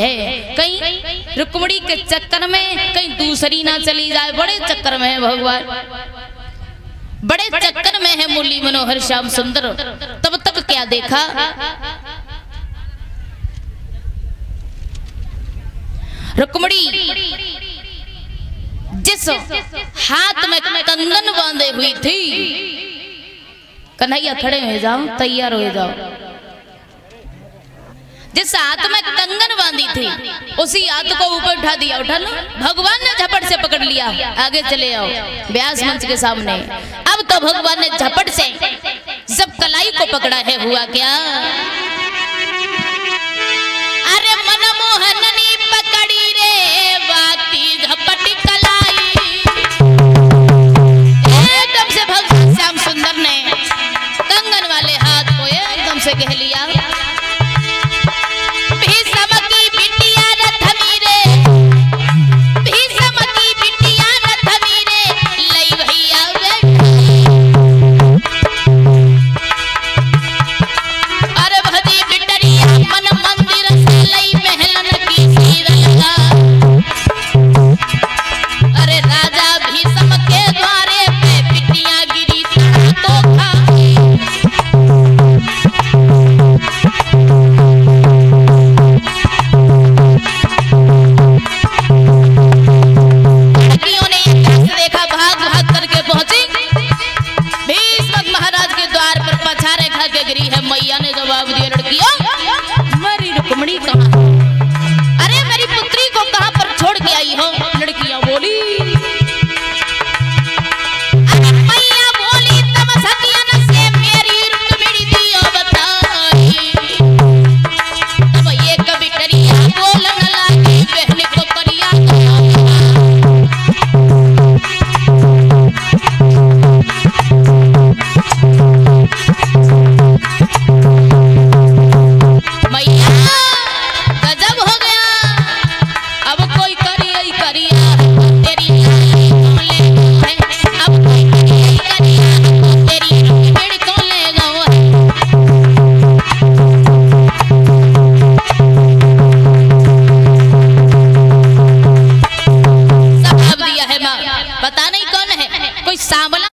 है। कहीं रुक्मणी के चक्कर में कहीं दूसरी ना चली जाए, बड़े चक्कर में है भगवान, बड़े चक्कर में है मुरली मनोहर श्याम सुंदर। तब तक क्या देखा, रुक्मणी जिस हाथ में कंगन बांधे हुई थी, कन्हैया खड़े हो जाओ, तैयार हो जाओ, जिस हाथ में कंगन बांधी थी उसी हाथ को ऊपर उठा दिया। उठा लो, भगवान ने झपट से पकड़ लिया, आगे चले आओ व्यास मंच के सामने। अब तो भगवान ने झपट से सब कलाई को पकड़ा है, हुआ क्या